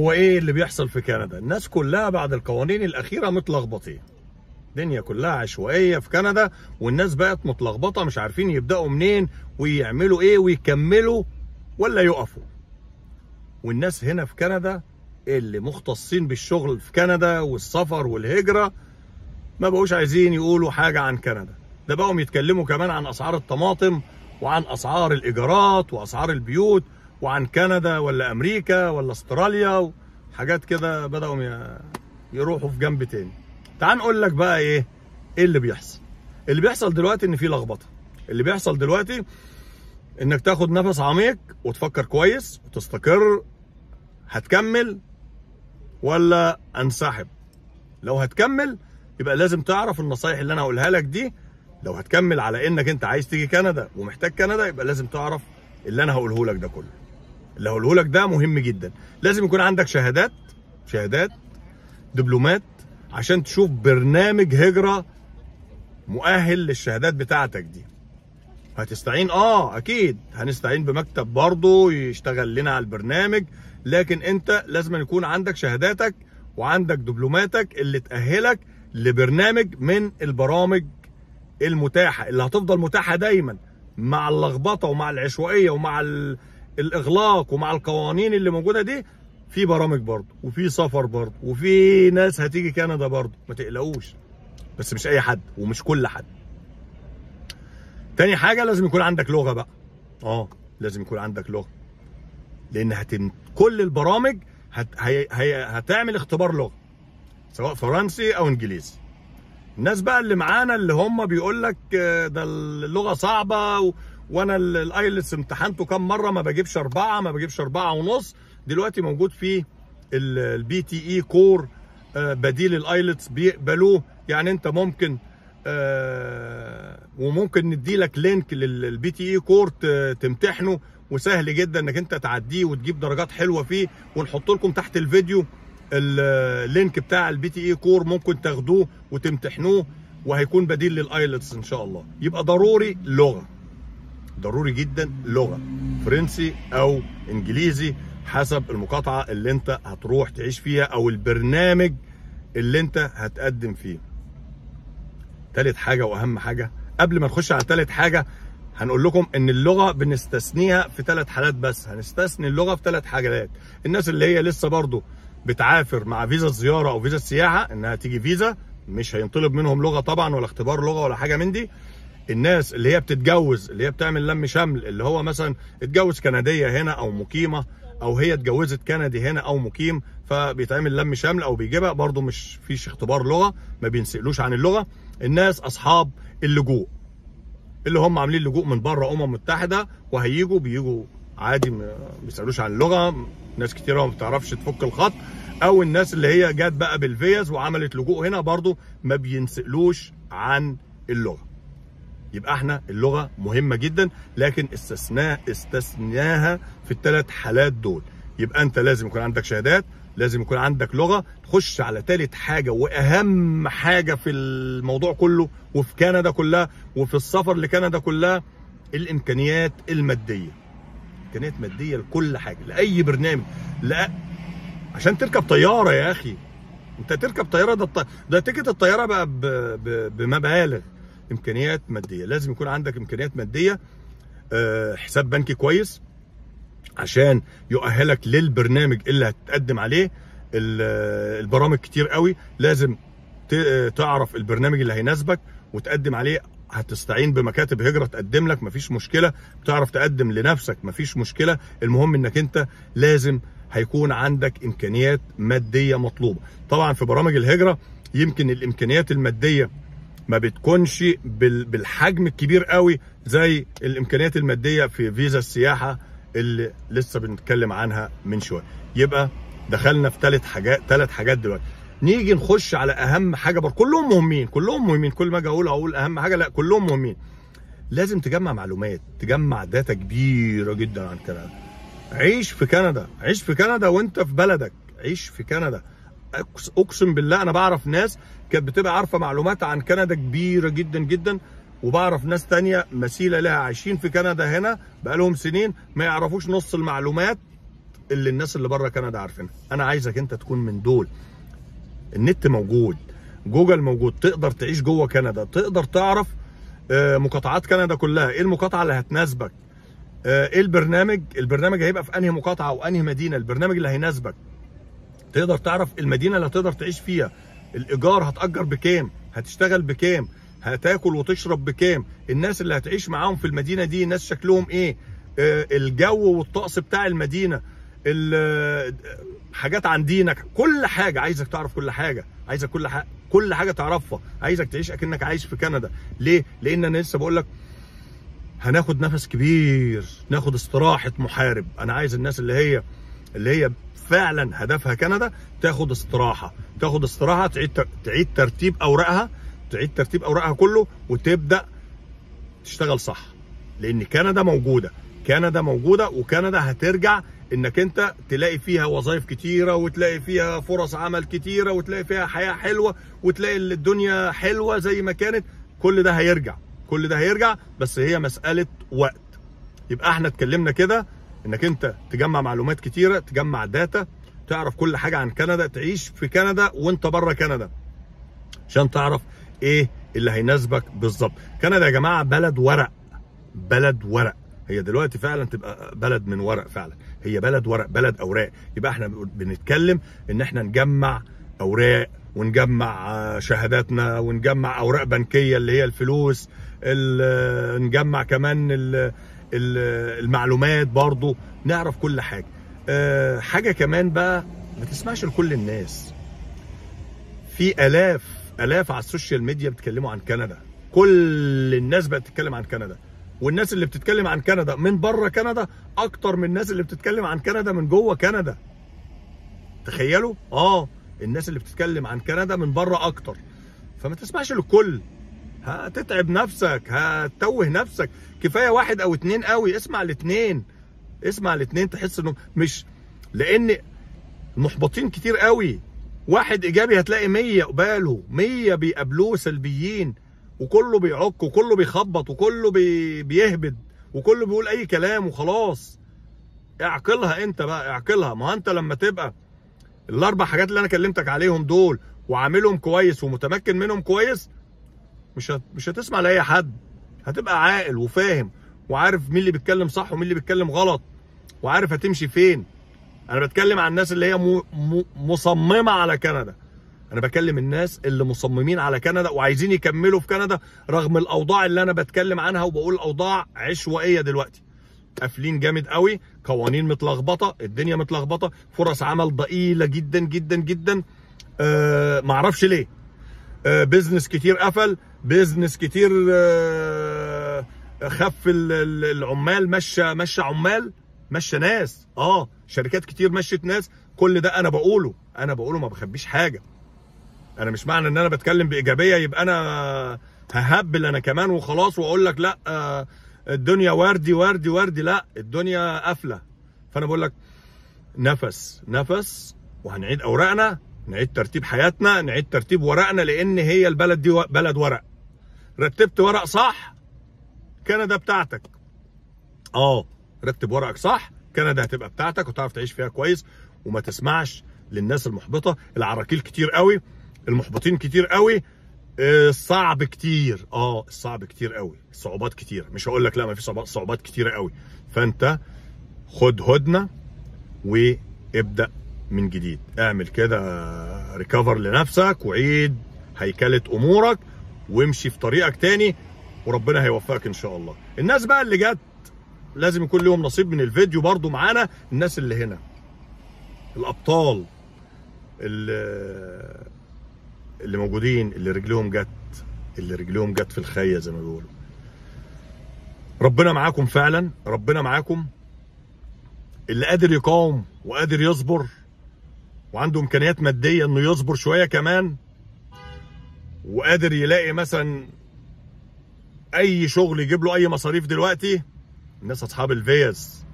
هو ايه اللي بيحصل في كندا؟ الناس كلها بعد القوانين الاخيره متلخبطين. الدنيا كلها عشوائيه في كندا، والناس بقت متلخبطه، مش عارفين يبداوا منين ويعملوا ايه ويكملوا ولا يقفوا. والناس هنا في كندا اللي مختصين بالشغل في كندا والسفر والهجره ما بقوش عايزين يقولوا حاجه عن كندا، ده بقوا يتكلموا كمان عن اسعار الطماطم وعن اسعار الايجارات واسعار البيوت وعن كندا ولا امريكا ولا استراليا وحاجات كده، بدأوا يروحوا في جنب تاني. تعال نقول لك بقى ايه اللي بيحصل. اللي بيحصل دلوقتي ان في لخبطه. اللي بيحصل دلوقتي انك تاخد نفس عميق وتفكر كويس وتستقر، هتكمل ولا انسحب. لو هتكمل يبقى لازم تعرف النصايح اللي انا هقولها لك دي. لو هتكمل على انك انت عايز تيجي كندا ومحتاج كندا، يبقى لازم تعرف اللي انا هقوله لك ده كله. اللي هقوله لك ده مهم جدا. لازم يكون عندك شهادات دبلومات عشان تشوف برنامج هجرة مؤهل للشهادات بتاعتك دي. هتستعين اكيد هنستعين بمكتب برضه يشتغل لنا على البرنامج، لكن انت لازم يكون عندك شهاداتك وعندك دبلوماتك اللي تأهلك لبرنامج من البرامج المتاحة اللي هتفضل متاحة دايما مع اللخبطة ومع العشوائية ومع الإغلاق ومع القوانين اللي موجودة دي. في برامج برضه وفي سفر برضه وفي ناس هتيجي كندا برضه، ما تقلقوش، بس مش أي حد ومش كل حد. تاني حاجة لازم يكون عندك لغة بقى. لازم يكون عندك لغة، لأن كل البرامج هتعمل اختبار لغة سواء فرنسي أو إنجليزي. الناس بقى اللي معانا اللي هم بيقول لك ده اللغة صعبة وانا الايلتس امتحنته كام مره ما بجيبش 4، ما بجيبش 4.5. دلوقتي موجود في البي تي اي كور بديل الايلتس بيقبلوه، يعني انت ممكن وممكن نديلك لينك للبي تي اي كور تمتحنه، وسهل جدا انك انت تعديه وتجيب درجات حلوه فيه. ونحط لكم تحت الفيديو اللينك بتاع البي تي اي كور، ممكن تاخدوه وتمتحنوه، وهيكون بديل للايلتس ان شاء الله. يبقى ضروري لغه، ضروري جدا لغه، فرنسي او انجليزي حسب المقاطعه اللي انت هتروح تعيش فيها او البرنامج اللي انت هتقدم فيه. تالت حاجه واهم حاجه، قبل ما نخش على تالت حاجه هنقول لكم ان اللغه بنستثنيها في 3 حالات بس. هنستثني اللغه في 3 حاجات. الناس اللي هي لسه برضو بتعافر مع فيزا الزياره او فيزا السياحه انها تيجي فيزا، مش هينطلب منهم لغه طبعا ولا اختبار لغه ولا حاجه من دي. الناس اللي هي بتتجوز، اللي هي بتعمل لم شمل، اللي هو مثلا اتجوز كنديه هنا او مقيمه، او هي اتجوزت كندي هنا او مقيم، فبيتعمل لم شمل او بيجيبها برضه، مش فيش اختبار لغه، ما بينسالوش عن اللغه. الناس اصحاب اللجوء اللي هم عاملين لجوء من بره متحده وهيجوا، بيجوا عادي ما بيسالوش عن اللغه، ناس كتيره ما بتعرفش تفك الخط. او الناس اللي هي جت بقى بالفيز وعملت لجوء هنا برضه ما بينسالوش عن اللغه. يبقى احنا اللغه مهمه جدا، لكن استثناها في ال3 حالات دول. يبقى انت لازم يكون عندك شهادات، لازم يكون عندك لغه. تخش على تالت حاجه واهم حاجه في الموضوع كله وفي كندا كلها وفي السفر لكندا كلها، الامكانيات الماديه. امكانيات ماديه لكل حاجه، لاي برنامج. لا عشان تركب طياره يا اخي، انت تركب طياره، ده تيكت الطياره بقى بمبالغ. امكانيات ماديه، لازم يكون عندك امكانيات ماديه. حساب بنكي كويس عشان يؤهلك للبرنامج اللي هتقدم عليه. البرامج كتير قوي، لازم تعرف البرنامج اللي هيناسبك وتقدم عليه. هتستعين بمكاتب هجره تقدم لك، مفيش مشكله، بتعرف تقدم لنفسك مفيش مشكله. المهم انك انت لازم هيكون عندك امكانيات ماديه مطلوبه. طبعا في برامج الهجره يمكن الامكانيات الماديه ما بتكونش بالحجم الكبير قوي زي الامكانيات الماديه في فيزا السياحه اللي لسه بنتكلم عنها من شويه. يبقى دخلنا في 3 حاجات دلوقتي. نيجي نخش على اهم حاجه برضه، كلهم مهمين، كلهم مهمين. كل ما اجي اقول اهم حاجه، لا كلهم مهمين. لازم تجمع معلومات، تجمع داتا كبيره جدا عن كندا. عيش في كندا، عيش في كندا وانت في بلدك، عيش في كندا. اقسم بالله انا بعرف ناس كانت بتبقى عارفه معلومات عن كندا كبيره جدا جدا، وبعرف ناس تانية مثيله لها عايشين في كندا هنا بقالهم سنين ما يعرفوش نص المعلومات اللي الناس اللي بره كندا عارفينها. انا عايزك انت تكون من دول. النت موجود، جوجل موجود، تقدر تعيش جوه كندا، تقدر تعرف مقاطعات كندا كلها، ايه المقاطعه اللي هتناسبك، ايه البرنامج هيبقى في انهي مقاطعه وانهي مدينه، البرنامج اللي هيناسبك، تقدر تعرف المدينه اللي هتقدر تعيش فيها، الايجار هتاجر بكام، هتشتغل بكام، هتاكل وتشرب بكام، الناس اللي هتعيش معاهم في المدينه دي ناس شكلهم ايه، الجو والطقس بتاع المدينه، حاجات عن دينك، كل حاجه. عايزك تعرف كل حاجه، عايزك كل حاجه تعرفها، عايزك تعيش اكنك عايش في كندا. ليه؟ لان انا لسه بقول لك هناخد نفس كبير، ناخد استراحه محارب. انا عايز الناس اللي هي فعلا هدفها كندا تاخد استراحه، تعيد ترتيب اوراقها، كله، وتبدا تشتغل صح. لان كندا موجوده، وكندا هترجع انك انت تلاقي فيها وظائف كتيره، وتلاقي فيها فرص عمل كتيره، وتلاقي فيها حياه حلوه، وتلاقي الدنيا حلوه زي ما كانت. كل ده هيرجع، بس هي مساله وقت. يبقى احنا اتكلمنا كده انك انت تجمع معلومات كتيره، تجمع داتا، تعرف كل حاجه عن كندا، تعيش في كندا وانت بره كندا عشان تعرف ايه اللي هيناسبك بالظبط. كندا يا جماعه بلد ورق، هي دلوقتي فعلا تبقى بلد من ورق، فعلا هي بلد ورق، بلد اوراق. يبقى احنا بنتكلم ان احنا نجمع اوراق، ونجمع شهاداتنا، ونجمع اوراق بنكيه اللي هي الفلوس، نجمع كمان المعلومات، برضو نعرف كل حاجه. حاجه كمان بقى ما تسمعش لكل الناس، في الاف على السوشيال ميديا بيتكلموا عن كندا، كل الناس بقت تتكلم عن كندا، والناس اللي بتتكلم عن كندا من بره كندا اكتر من الناس اللي بتتكلم عن كندا من جوه كندا. تخيلوا؟ الناس اللي بتتكلم عن كندا من بره اكتر. فما تسمعش للكل، هتتعب نفسك، هتتوه نفسك. كفايه واحد او اتنين قوي، اسمع الاثنين، تحس انه مش، لان المحبطين كتير قوي. واحد ايجابي هتلاقي 100 قباله، 100 بيقابلوه سلبيين، وكله بيعك، وكله بيخبط، وكله بيهبد، وكله بيقول اي كلام وخلاص. اعقلها انت بقى، اعقلها. ما انت لما تبقى الاربع حاجات اللي انا كلمتك عليهم دول وعاملهم كويس ومتمكن منهم كويس، مش هتسمع لاي حد، هتبقى عاقل وفاهم وعارف مين اللي بيتكلم صح ومين اللي بيتكلم غلط، وعارف هتمشي فين. انا بتكلم عن الناس اللي هي مصممه على كندا، انا بكلم الناس اللي مصممين على كندا وعايزين يكملوا في كندا رغم الاوضاع اللي انا بتكلم عنها وبقول اوضاع عشوائيه دلوقتي، قافلين جامد قوي، قوانين متلخبطه، الدنيا متلخبطه، فرص عمل ضئيله جدا جدا جدا، معرفش ليه، بيزنس كتير قفل، بيزنس كتير خف، العمال مشى عمال، مشى ناس، شركات كتير مشت ناس. كل ده انا بقوله، ما بخبيش حاجه. انا مش معنى ان انا بتكلم بايجابيه يبقى انا ههبل انا كمان وخلاص واقول لك لا الدنيا وردي وردي وردي، لا، الدنيا قافله. فانا بقول لك نفس وهنعيد اوراقنا، نعيد ترتيب حياتنا، نعيد ترتيب ورقنا، لان هي البلد دي بلد ورق. رتبت ورق صح، كندا بتاعتك. رتب ورقك صح، كندا هتبقى بتاعتك وتعرف تعيش فيها كويس. وما تسمعش للناس المحبطه، العراكيل كتير قوي، المحبطين كتير قوي، الصعب كتير، الصعب كتير قوي، الصعوبات كتير. مش هقول لك لا ما فيش صعوبات، صعوبات كتيره قوي. فانت خد هدنه وابدا من جديد، اعمل كده ريكفر لنفسك وعيد هيكله امورك وامشي في طريقك تاني، وربنا هيوفقك ان شاء الله. الناس بقى اللي جت لازم يكون لهم نصيب من الفيديو برضو معانا، الناس اللي هنا الابطال اللي موجودين، اللي رجلهم جت في الخيه زي ما بيقولوا. ربنا معاكم فعلا، ربنا معاكم. اللي قادر يقاوم وقادر يصبر وعنده امكانيات ماديه انه يصبر شويه كمان، وقادر يلاقي مثلا اي شغل يجيب له اي مصاريف دلوقتي، الناس اصحاب الفيز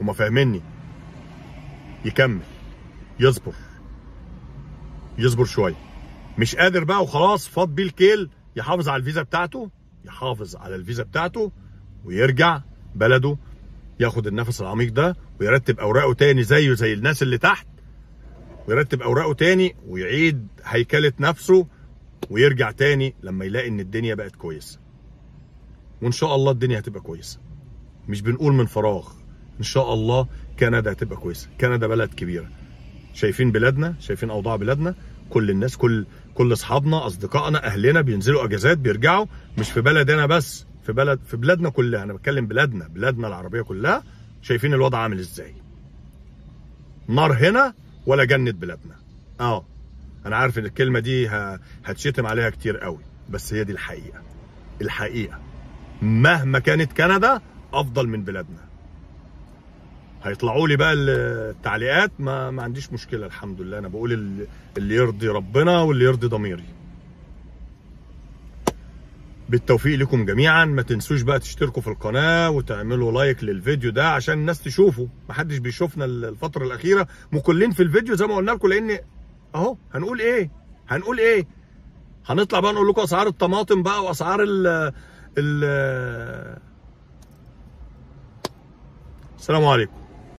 هما فاهميني، يكمل، يصبر، شويه. مش قادر بقى وخلاص، فاض بيه الكيل، يحافظ على الفيزا بتاعته، ويرجع بلده، ياخد النفس العميق ده ويرتب اوراقه تاني زيه زي الناس اللي تحت، ويرتب اوراقه تاني ويعيد هيكله نفسه ويرجع تاني لما يلاقي ان الدنيا بقت كويسه. وان شاء الله الدنيا هتبقى كويسه، مش بنقول من فراغ. ان شاء الله كندا هتبقى كويسه، كندا بلد كبيره. شايفين بلادنا، شايفين اوضاع بلادنا، كل الناس كل اصحابنا اصدقائنا اهلنا بينزلوا اجازات بيرجعوا، مش في بلدنا بس، في بلادنا كلها. انا بتكلم بلادنا العربيه كلها، شايفين الوضع عامل ازاي. نار هنا ولا جنة بلادنا. انا عارف ان الكلمه دي هتشتم عليها كتير قوي، بس هي دي الحقيقه. الحقيقه مهما كانت كندا افضل من بلادنا. هيطلعوا لي بقى التعليقات، ما عنديش مشكله، الحمد لله. انا بقول اللي يرضي ربنا واللي يرضي ضميري. بالتوفيق لكم جميعا. ما تنسوش بقى تشتركوا في القناه وتعملوا لايك للفيديو ده عشان الناس تشوفه. ما حدش بيشوفنا الفتره الاخيره، مكلين في الفيديو زي ما قلنا لكم، لان اهو هنقول ايه هنطلع بقى نقول لكم اسعار الطماطم بقى واسعار ال السلام عليكم.